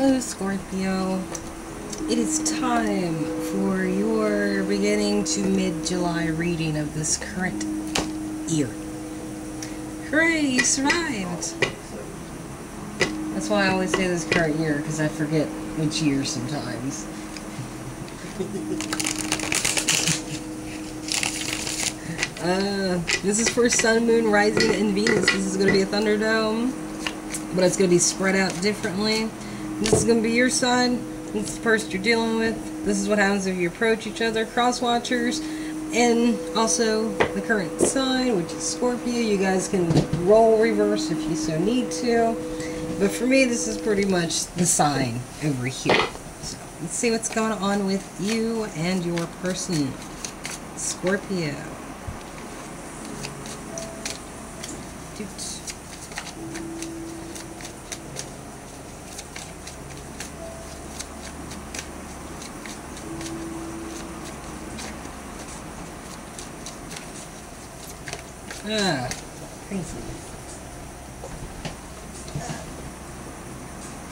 Hello, Scorpio. It is time for your beginning to mid-July reading of this current year. Hooray, you survived! That's why I always say this current year, because I forget which year sometimes. This is for Sun, Moon, Rising, and Venus. This is going to be a Thunderdome, but it's going to be spread out differently. This is going to be your sign. This is the person you're dealing with. This is what happens if you approach each other, cross-watchers, and also the current sign, which is Scorpio. You guys can roll reverse if you so need to, but for me, this is pretty much the sign over here. So let's see what's going on with you and your person, Scorpio. Crazy.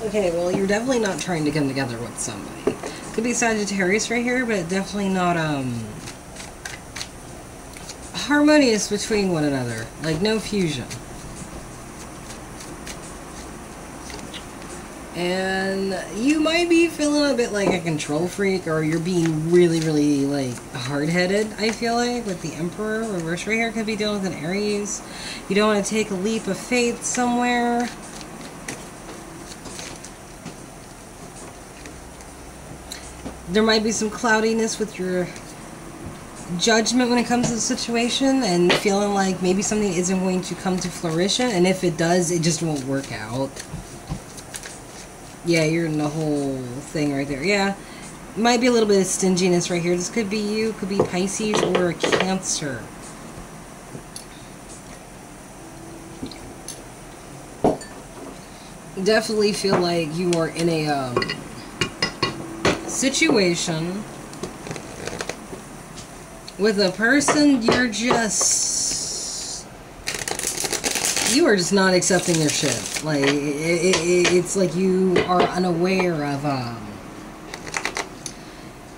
Okay, well, you're definitely not trying to come together with somebody. Could be Sagittarius right here, but definitely not harmonious between one another. Like, no fusion. And you might be feeling a bit like a control freak, or you're being really, really, like, hard-headed, I feel like, with the Emperor. Reverse right here could be dealing with an Aries. You don't want to take a leap of faith somewhere. There might be some cloudiness with your judgment when it comes to the situation, and feeling like maybe something isn't going to come to fruition, and if it does, it just won't work out. Yeah, you're in the whole thing right there. Yeah, might be a little bit of stinginess right here. This could be you, could be Pisces or Cancer. Definitely feel like you are in a situation with a person you are just not accepting their shit. Like, it's like you are unaware of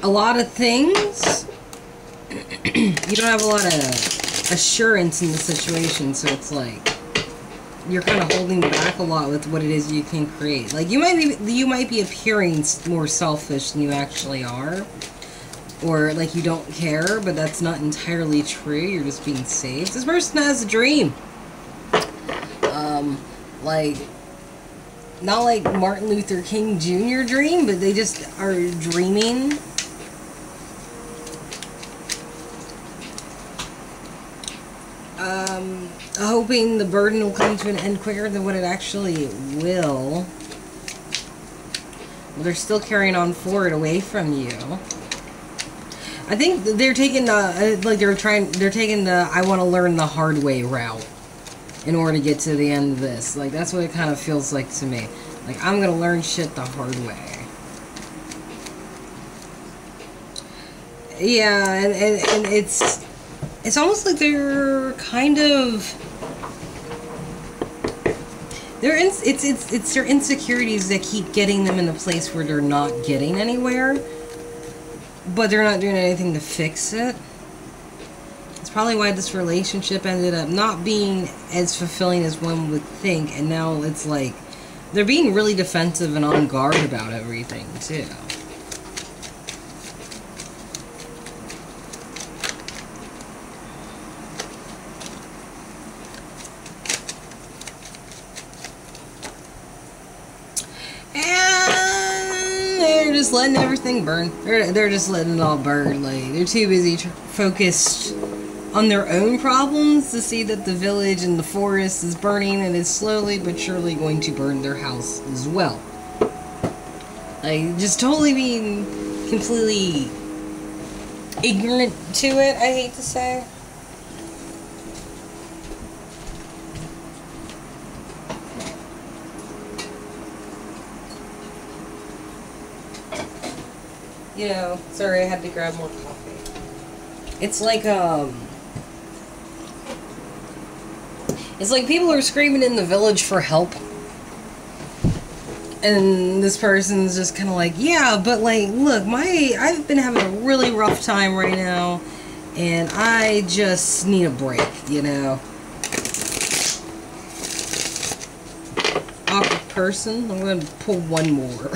a lot of things. You don't have a lot of assurance in the situation, so it's like you're kind of holding back a lot with what it is you can create. Like, you might be appearing more selfish than you actually are, or like you don't care, but that's not entirely true. You're just being saved. This person has a dream. Like, not like Martin Luther King Jr. dream, but they just are dreaming. Hoping the burden will come to an end quicker than what it actually will. Well, they're still carrying on forward away from you. I think they're taking the, like, they're taking the I want to learn the hard way route in order to get to the end of this. Like, that's what it kind of feels like to me. Like, I'm gonna learn shit the hard way. Yeah, and it's almost like they're kind of, it's their insecurities that keep getting them in a place where they're not getting anywhere, but they're not doing anything to fix it. It's probably why this relationship ended up not being as fulfilling as one would think, and now it's like they're being really defensive and on guard about everything too. And they're just letting everything burn. They're just letting it all burn. Like, they're too busy focused on their own problems to see that the village and the forest is burning, and is slowly but surely going to burn their house as well. Like, just totally being completely ignorant to it, I hate to say. You know, sorry, I had to grab more coffee. It's like, it's like people are screaming in the village for help, And this person's just kind of like, yeah, but like, look, I've been having a really rough time right now, and I just need a break, you know. Awkward person. I'm going to pull one more.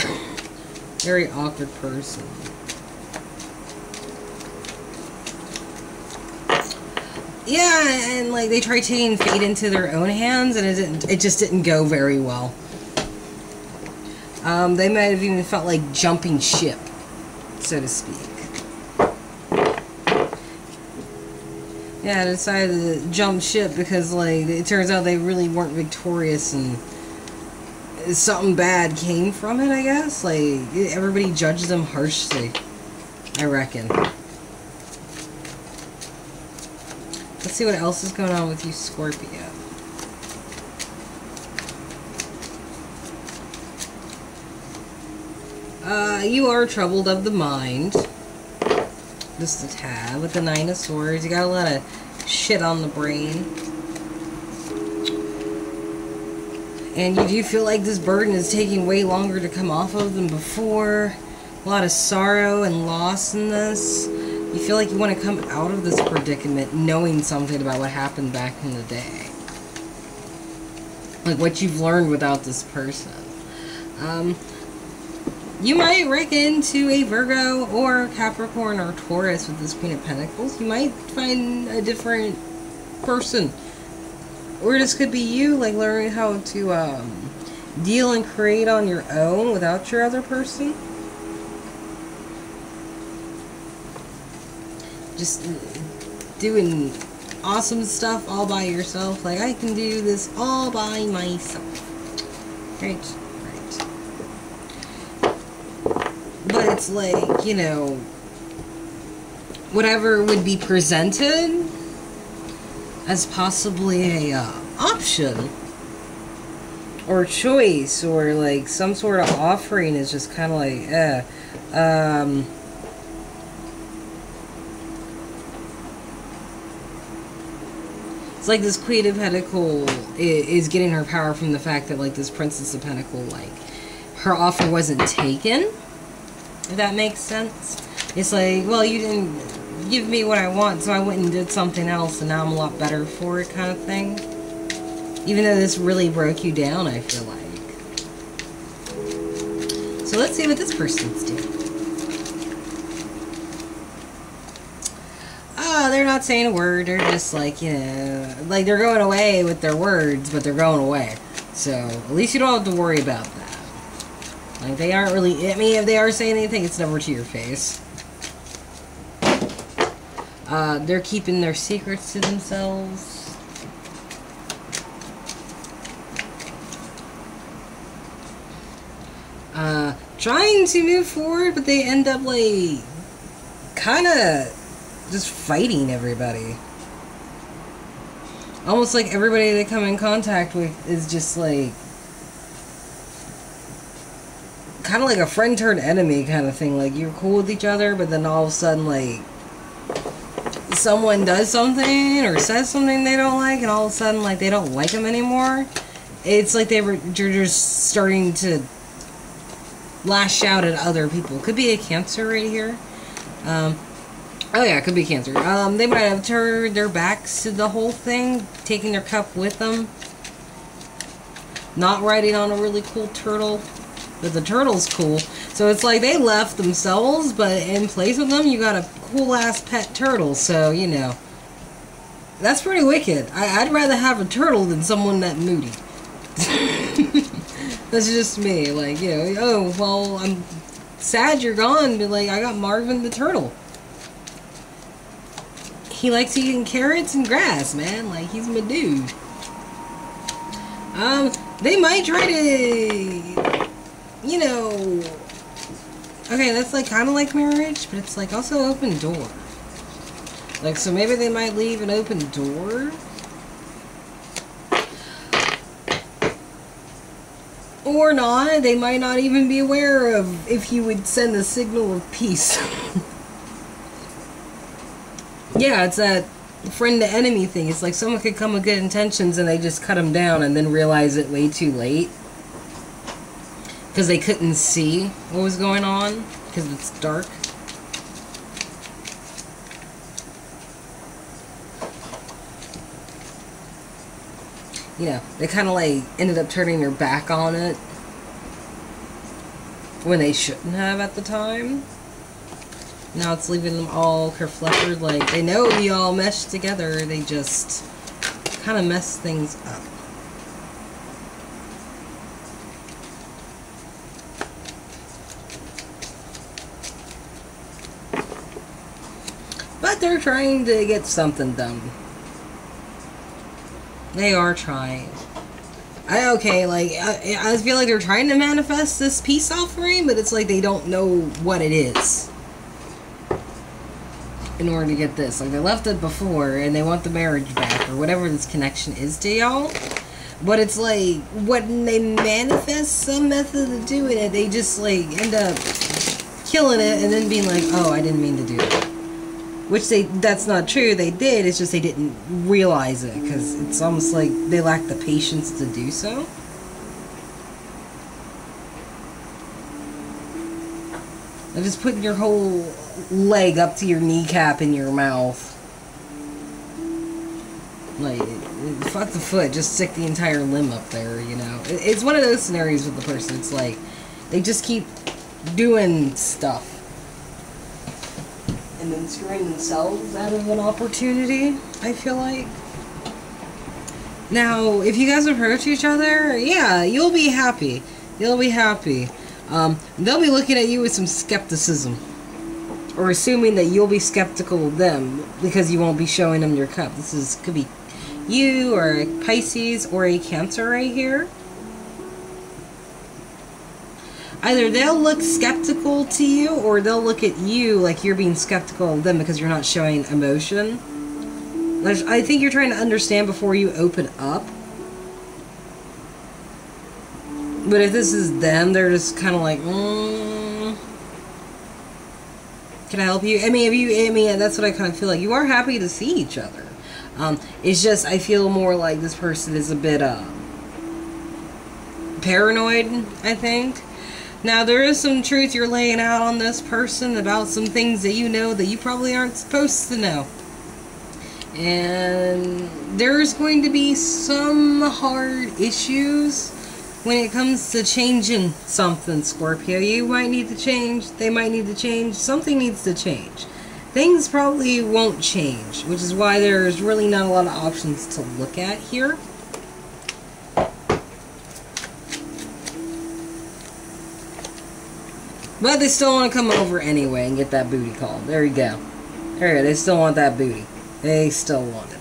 Very awkward person. Yeah, and like they tried taking fate into their own hands, and it just didn't go very well. They might have even felt like jumping ship, so to speak. Yeah, I decided to jump ship because, like, it turns out they really weren't victorious and something bad came from it, I guess. Like, everybody judges them harshly, I reckon. Let's see what else is going on with you, Scorpio. You are troubled of the mind. Just a tad with the 9 of Swords. You got a lot of shit on the brain. And you do feel like this burden is taking way longer to come off of than before. A lot of sorrow and loss in this. You feel like you want to come out of this predicament knowing something about what happened back in the day. Like what you've learned without this person. You might wreck into a Virgo or Capricorn or Taurus with this Queen of Pentacles. You might find a different person. Or this could be you, like, learning how to deal and create on your own without your other person. Just doing awesome stuff all by yourself. Like, I can do this all by myself. Great. But it's like, you know, whatever would be presented as possibly a option or choice or like some sort of offering is just kind of like, it's like this Queen of Pentacles is getting her power from the fact that like this Princess of Pentacles, like her offer wasn't taken. If that makes sense. It's like, well, you didn't give me what I want, so I went and did something else, and now I'm a lot better for it, kind of thing. Even though this really broke you down, I feel like. So let's see what this person's doing. Oh, they're not saying a word. They're just like, you know, like they're going away with their words, but they're going away. So at least you don't have to worry about that. Like, they aren't really at me. If they are saying anything, it's never to your face. They're keeping their secrets to themselves. Trying to move forward, but they end up, like, kind of just fighting everybody. Almost like everybody they come in contact with is just, like, kind of like a friend turned enemy kind of thing. Like, you're cool with each other, but then all of a sudden, like, someone does something or says something they don't like, and all of a sudden, like, they don't like them anymore. It's like you're just starting to lash out at other people. Could be a Cancer right here. Oh yeah, it could be Cancer. They might have turned their backs to the whole thing, taking their cup with them, not riding on a really cool turtle. But the turtle's cool. So it's like they left themselves, but in place of them, you got a cool-ass pet turtle. So, you know, that's pretty wicked. I'd rather have a turtle than someone that moody. That's just me. Like, you know, oh, well, I'm sad you're gone, but, like, I got Marvin the turtle. He likes eating carrots and grass, man. Like, he's my dude. They might try to... You know, okay, that's like kind of like marriage, but it's like also open door. Like, so maybe they might leave an open door. Or not, they might not even be aware of if you would send a signal of peace. Yeah, it's that friend to enemy thing. It's like someone could come with good intentions and they just cut them down and then realize it way too late. because they couldn't see what was going on because it's dark. You know, they kind of like ended up turning their back on it when they shouldn't have at the time. Now it's leaving them all kerfluffed, like they know we all mesh together, they just kind of mess things up. But they're trying to get something done. They are trying. I feel like they're trying to manifest this peace offering, but it's like they don't know what it is in order to get this. Like, they left it before and they want the marriage back or whatever this connection is to y'all. But it's like when they manifest some method of doing it, they just like end up killing it and then being like, oh, I didn't mean to do that. Which that's not true, they did, it's just they didn't realize it, because it's almost like they lack the patience to do so. They're just putting your whole leg up to your kneecap in your mouth. Like, fuck the foot, just stick the entire limb up there, you know. It's one of those scenarios with the person, it's like, they just keep doing stuff. And then screwing themselves out of an opportunity, I feel like. Now, if you guys approach each other, yeah, you'll be happy. You'll be happy. They'll be looking at you with some skepticism. Or assuming that you'll be skeptical of them because you won't be showing them your cup. This could be you or a Pisces or a Cancer right here. Either they'll look skeptical to you, or they'll look at you like you're being skeptical of them because you're not showing emotion. I think you're trying to understand before you open up. But if this is them, they're just kind of like, can I help you? That's what I kind of feel like. You are happy to see each other. It's just, I feel more like this person is a bit paranoid, I think. Now, there is some truth you're laying out on this person about some things that you know that you probably aren't supposed to know. And there's going to be some hard issues when it comes to changing something, Scorpio. You might need to change. They might need to change. Something needs to change. Things probably won't change, which is why there's really not a lot of options to look at here. But they still want to come over anyway and get that booty call. There you go. There you go. They still want that booty. They still want it.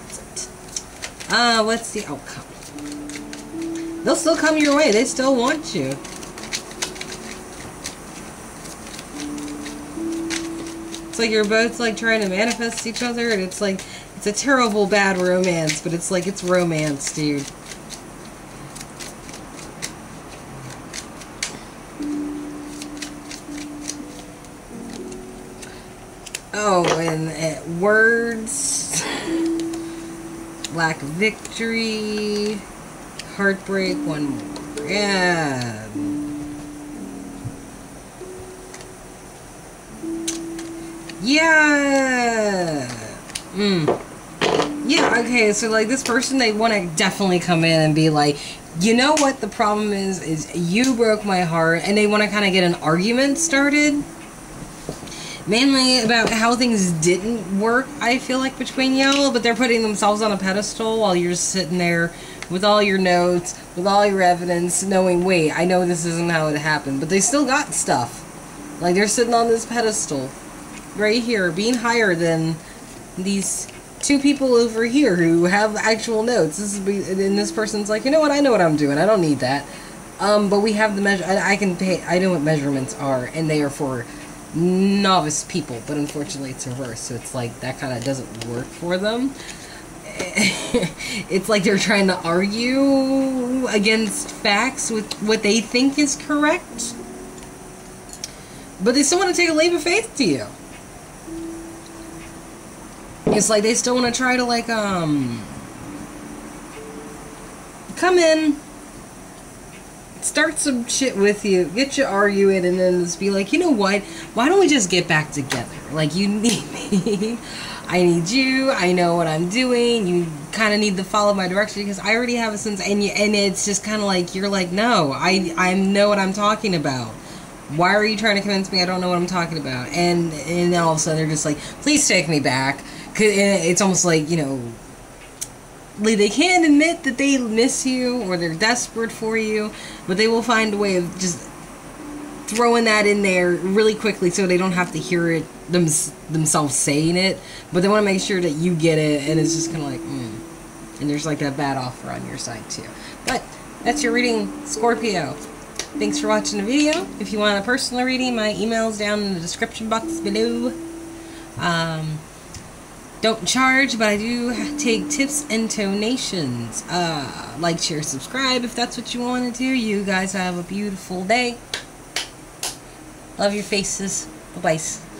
What's the outcome? They'll still come your way. They still want you. It's like you're both like trying to manifest each other, and it's like it's a terrible bad romance, but it's like it's romance, dude. Oh, and words, lack of victory, heartbreak, one more. Yeah. Yeah. Yeah, okay, so like this person, they want to definitely come in and be like, you know what the problem is you broke my heart, and they want to kind of get an argument started. Mainly about how things didn't work, I feel like, between y'all, but they're putting themselves on a pedestal while you're just sitting there with all your notes, with all your evidence, knowing, wait, I know this isn't how it happened, but they still got stuff. Like, they're sitting on this pedestal right here, being higher than these two people over here who have actual notes. And this person's like, you know what, I know what I'm doing, I don't need that. But we have the measure, I know what measurements are, and they are for novice people, but unfortunately it's reverse, so it's like that kind of doesn't work for them. It's like they're trying to argue against facts with what they think is correct, but they still want to take a leap of faith to you. It's like they still want to try to like come in, start some shit with you, get you arguing, and then just be like, you know what, why don't we just get back together? Like, you need me, I need you, I know what I'm doing, you kind of need to follow my direction because I already have a sense, and it's just kind of like, you're like, no, I know what I'm talking about. Why are you trying to convince me I don't know what I'm talking about? And all of a sudden they're just like, please take me back. 'Cause it's almost like, you know, they can't admit that they miss you or they're desperate for you, but they will find a way of just throwing that in there really quickly so they don't have to hear it themselves saying it, but they want to make sure that you get it, and it's just kind of like, and there's like that bad offer on your side too. But that's your reading, Scorpio. Thanks for watching the video. If you want a personal reading, my email's down in the description box below. Don't charge, but I do take tips and donations. Like, share, subscribe if that's what you want to do. You guys have a beautiful day. Love your faces. Bye-bye.